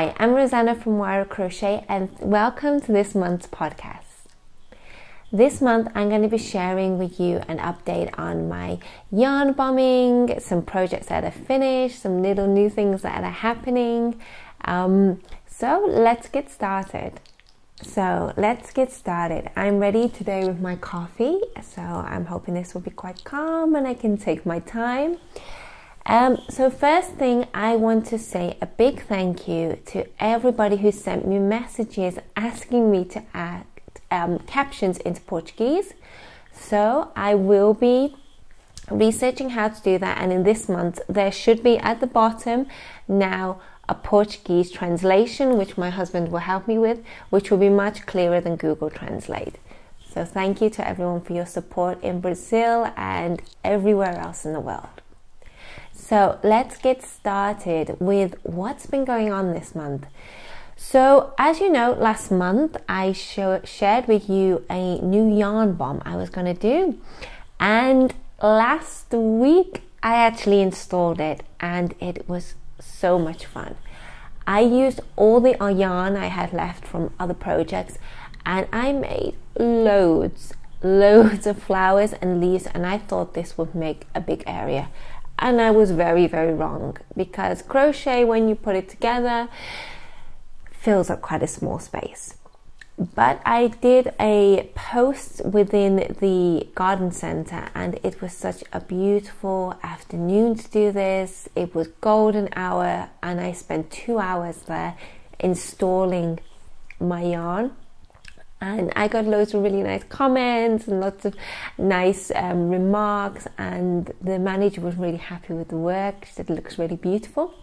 Hi, I'm Roseanna from Wire Crochet and welcome to this month's podcast. This month I'm going to be sharing with you an update on my yarn bombing, some projects that are finished, some little new things that are happening. So let's get started. I'm ready today with my coffee, so I'm hoping this will be quite calm and I can take my time. So first thing, I want to say a big thank you to everybody who sent me messages asking me to add captions into Portuguese. So I will be researching how to do that, and in this month there should be at the bottom now a Portuguese translation, which my husband will help me with, which will be much clearer than Google Translate. So thank you to everyone for your support in Brazil and everywhere else in the world. So let's get started with what's been going on this month. So as you know, last month I shared with you a new yarn bomb I was going to do. And last week I actually installed it and it was so much fun. I used all the yarn I had left from other projects and I made loads of flowers and leaves, and I thought this would make a big area. And I was very, very wrong, because crochet, when you put it together, fills up quite a small space. But I did a post within the garden centre and it was such a beautiful afternoon to do this. It was golden hour and I spent 2 hours there installing my yarn. And I got loads of really nice comments and lots of nice remarks, and the manager was really happy with the work. She said it looks really beautiful.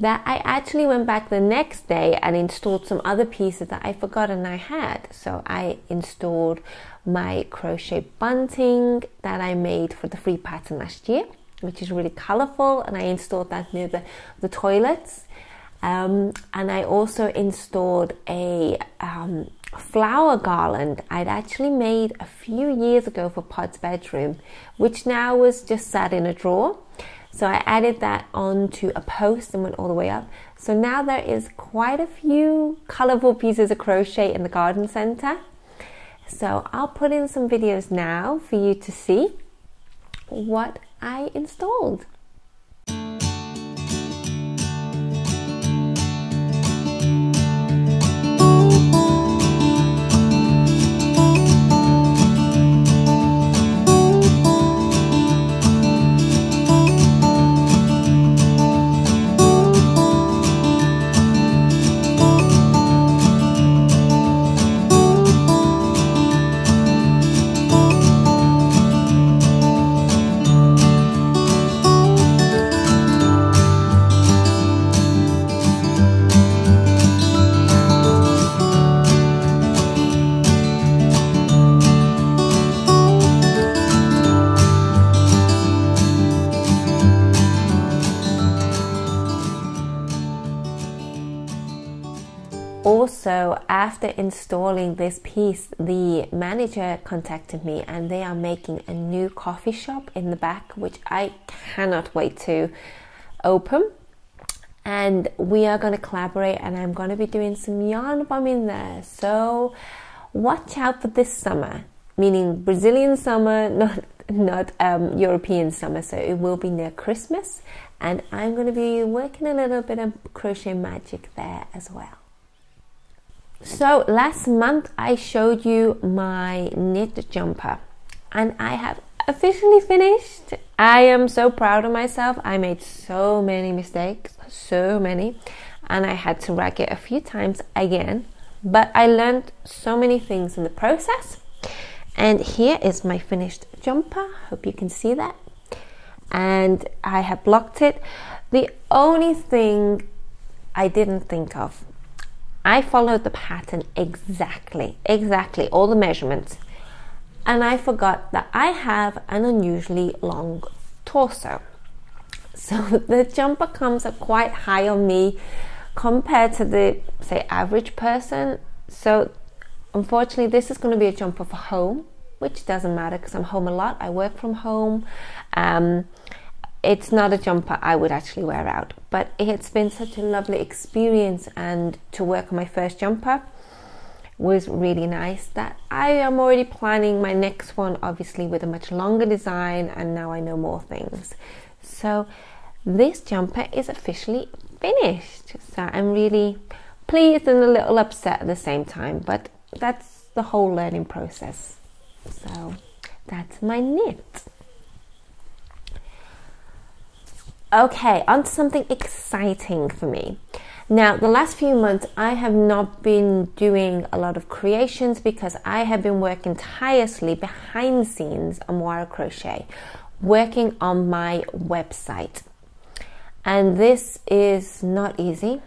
That I actually went back the next day and installed some other pieces that I forgot and I had. So I installed my crochet bunting that I made for the free pattern last year, which is really colourful, and I installed that near the toilets. And I also installed a flower garland I'd actually made a few years ago for Pod's bedroom, which now was just sat in a drawer. So I added that onto a post and went all the way up. So now there is quite a few colourful pieces of crochet in the garden centre. So I'll put in some videos now for you to see what I installed. Also, after installing this piece, the manager contacted me and they are making a new coffee shop in the back, which I cannot wait to open. And we are going to collaborate and I'm going to be doing some yarn bombing there. So watch out for this summer, meaning Brazilian summer, not European summer. So it will be near Christmas and I'm going to be working a little bit of crochet magic there as well. So last month I showed you my knit jumper and I have officially finished. I am so proud of myself. I made so many mistakes, and I had to rag it a few times again, but I learned so many things in the process. And here is my finished jumper. Hope you can see that. And I have blocked it. The only thing I didn't think of, I followed the pattern exactly, all the measurements. And I forgot that I have an unusually long torso. So the jumper comes up quite high on me compared to the, say, average person. So unfortunately, this is going to be a jumper for home, which doesn't matter because I'm home a lot. I work from home. It's not a jumper I would actually wear out, but it's been such a lovely experience, and to work on my first jumper was really nice that I am already planning my next one, obviously with a much longer design, and now I know more things. So this jumper is officially finished, so I'm really pleased and a little upset at the same time, but that's the whole learning process. So that's my knit. Okay, on to something exciting for me. Now, the last few months I have not been doing a lot of creations because I have been working tirelessly behind the scenes on Moara Crochet, working on my website. And this is not easy.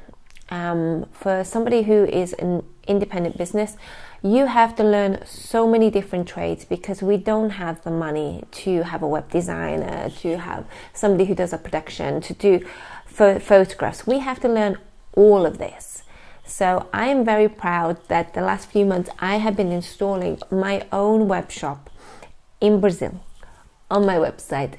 For somebody who is an independent business, you have to learn so many different trades because we don't have the money to have a web designer, to have somebody who does a production, to do photographs. We have to learn all of this. So I am very proud that the last few months I have been installing my own web shop in Brazil on my website.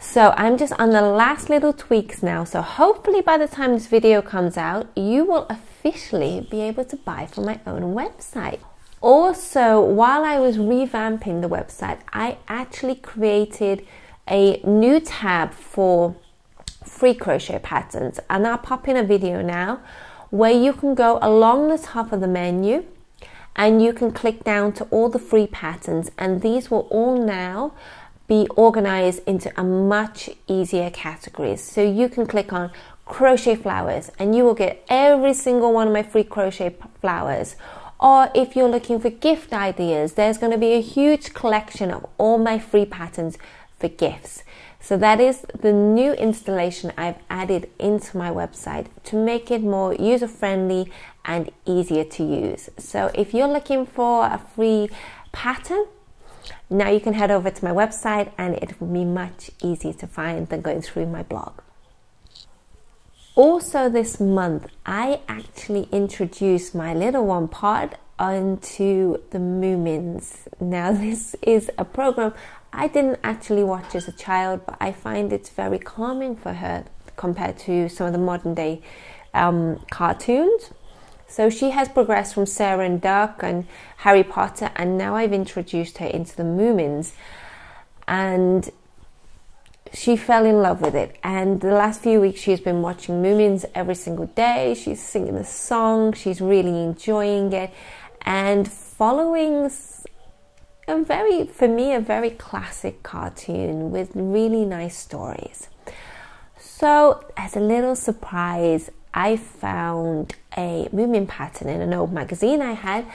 So I'm just on the last little tweaks now. So hopefully by the time this video comes out, you will officially be able to buy from my own website. Also, while I was revamping the website, I actually created a new tab for free crochet patterns. And I'll pop in a video now where you can go along the top of the menu and you can click down to all the free patterns. And these will all now be organized into a much easier categories. So you can click on crochet flowers and you will get every single one of my free crochet flowers. Or if you're looking for gift ideas, there's going to be a huge collection of all my free patterns for gifts. So that is the new installation I've added into my website to make it more user-friendly and easier to use. So if you're looking for a free pattern, now you can head over to my website and it will be much easier to find than going through my blog. Also this month, I actually introduced my little one Pod onto the Moomins. Now this is a program I didn't actually watch as a child, but I find it's very calming for her compared to some of the modern day cartoons. So she has progressed from Sarah and Duck and Harry Potter, and now I've introduced her into the Moomins, and she fell in love with it. And the last few weeks she's been watching Moomins every single day. She's singing the song, she's really enjoying it, and following a very, for me, a very classic cartoon with really nice stories. So as a little surprise, I found a Moomin pattern in an old magazine I had,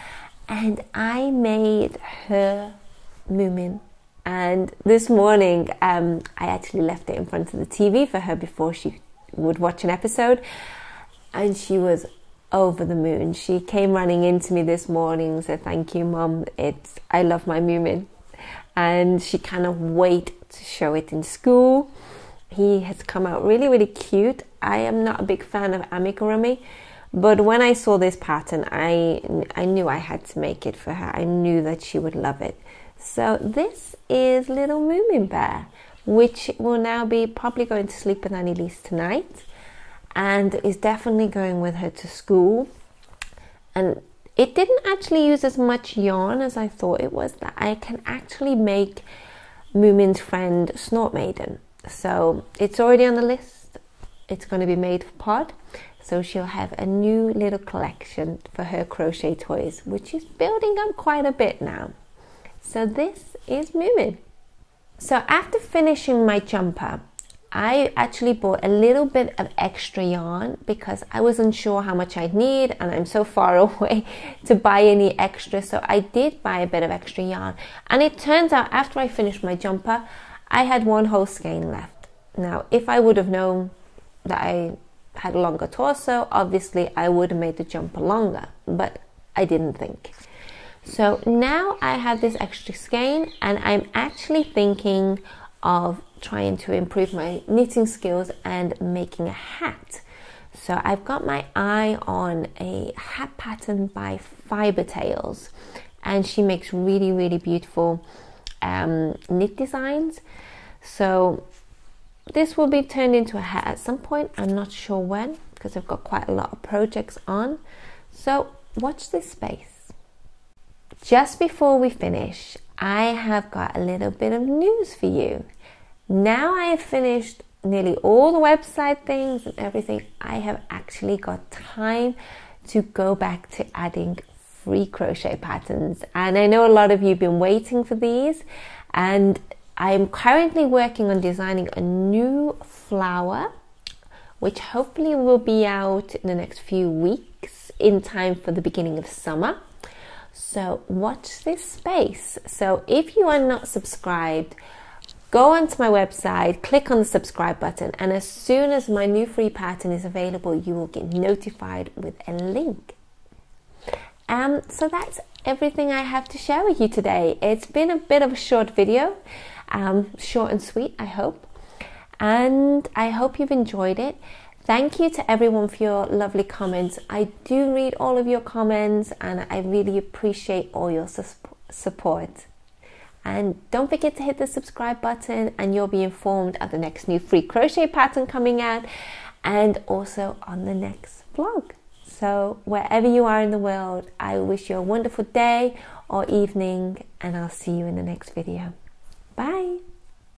and I made her Moomin. And this morning I actually left it in front of the TV for her before she would watch an episode, and she was over the moon. She came running into me this morning and said, "Thank you, Mom. I love my Moomin." And she cannot wait to show it in school. He has come out really, really cute. I am not a big fan of amigurumi, but when I saw this pattern, I knew I had to make it for her. I knew that she would love it. So this is little Moomin Bear, which will now be probably going to sleep with Annalise tonight, and is definitely going with her to school. And it didn't actually use as much yarn as I thought it was, that I can actually make Moomin's friend Snort Maiden. So it's already on the list. It's going to be made for Pod, so she'll have a new little collection for her crochet toys, which is building up quite a bit now. So this is Moomin. So after finishing my jumper, I actually bought a little bit of extra yarn because I wasn't sure how much I'd need, and I'm so far away to buy any extra. So I did buy a bit of extra yarn, and it turns out after I finished my jumper I had one whole skein left. Now, if I would have known that I had a longer torso, obviously I would have made the jumper longer, but I didn't think. So now I have this extra skein, and I'm actually thinking of trying to improve my knitting skills and making a hat. So I've got my eye on a hat pattern by Fiber Tails, and she makes really, really beautiful knit designs. So This will be turned into a hat at some point. I'm not sure when because I've got quite a lot of projects on. So watch this space. Just before we finish, I have got a little bit of news for you. Now I have finished nearly all the website things and everything. I have actually got time to go back to adding free crochet patterns. And I know a lot of you have been waiting for these, and I'm currently working on designing a new flower, which hopefully will be out in the next few weeks in time for the beginning of summer. So watch this space. So if you are not subscribed, go onto my website, click on the subscribe button, and as soon as my new free pattern is available, you will get notified with a link. So that's everything I have to share with you today. It's been a bit of a short video, short and sweet, I hope. And I hope you've enjoyed it. Thank you to everyone for your lovely comments. I do read all of your comments and I really appreciate all your support. And don't forget to hit the subscribe button and you'll be informed of the next new free crochet pattern coming out and also on the next vlog. So wherever you are in the world, I wish you a wonderful day or evening, and I'll see you in the next video. Bye!